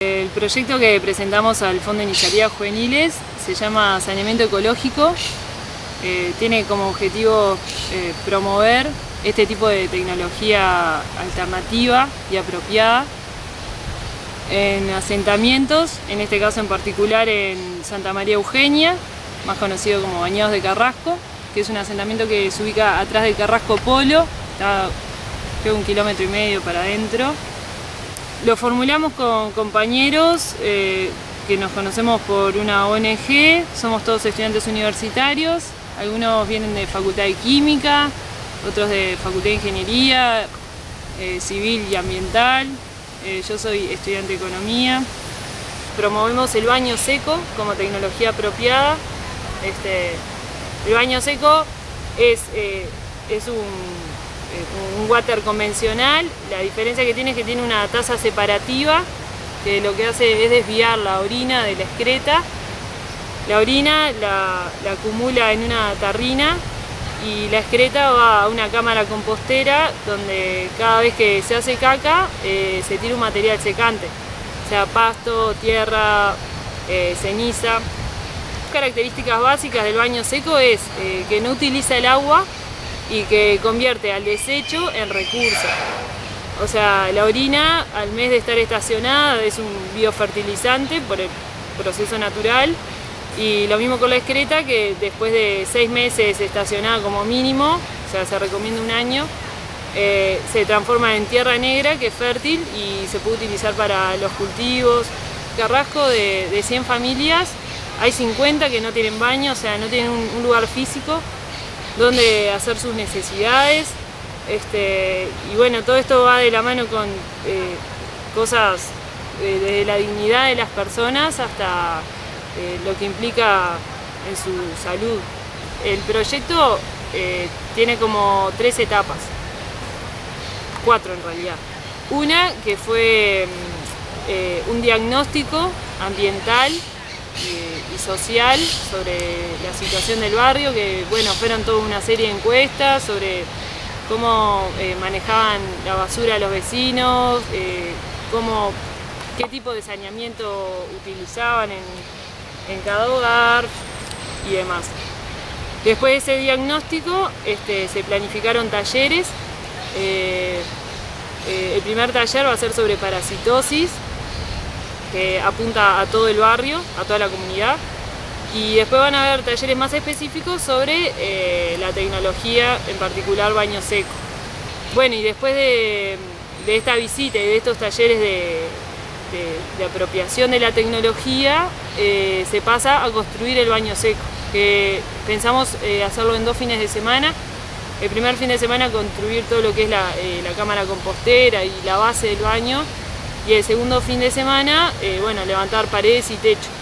El proyecto que presentamos al Fondo de Iniciativas Juveniles se llama Saneamiento Ecológico. Tiene como objetivo promover este tipo de tecnología alternativa y apropiada en asentamientos, en este caso en particular en Santa María Eugenia, más conocido como Bañados de Carrasco, que es un asentamiento que se ubica atrás del Carrasco Polo, está creo 1,5 kilómetros para adentro. Lo formulamos con compañeros que nos conocemos por una ONG, somos todos estudiantes universitarios, algunos vienen de Facultad de Química, otros de Facultad de Ingeniería, Civil y Ambiental, yo soy estudiante de Economía. Promovemos el baño seco como tecnología apropiada. El baño seco es un water convencional, la diferencia que tiene es que tiene una taza separativa que lo que hace es desviar la orina de la excreta. La orina la acumula en una tarrina y la excreta va a una cámara compostera donde cada vez que se hace caca se tira un material secante, sea pasto, tierra, ceniza. Las características básicas del baño seco es que no utiliza el agua y que convierte al desecho en recurso. O sea, la orina, al mes de estar estacionada, es un biofertilizante por el proceso natural, y lo mismo con la excreta, que después de 6 meses estacionada como mínimo, o sea, se recomienda 1 año, se transforma en tierra negra, que es fértil y se puede utilizar para los cultivos. Carrasco, de 100 familias, hay 50 que no tienen baño, o sea, no tienen un lugar físico donde hacer sus necesidades, y bueno, todo esto va de la mano con cosas desde la dignidad de las personas hasta lo que implica en su salud. El proyecto tiene como 3 etapas, 4 en realidad. Una que fue un diagnóstico ambiental y social sobre la situación del barrio, que bueno, fueron toda una serie de encuestas sobre cómo manejaban la basura los vecinos, qué tipo de saneamiento utilizaban en cada hogar y demás. Después de ese diagnóstico se planificaron talleres. El primer taller va a ser sobre parasitosis, que apunta a todo el barrio, a toda la comunidad, y después van a haber talleres más específicos sobre la tecnología, en particular baño seco. Bueno, y después de esta visita y de estos talleres de apropiación de la tecnología, se pasa a construir el baño seco, que pensamos hacerlo en 2 fines de semana. El primer fin de semana construir todo lo que es la cámara compostera y la base del baño, y el segundo fin de semana, bueno, levantar paredes y techo.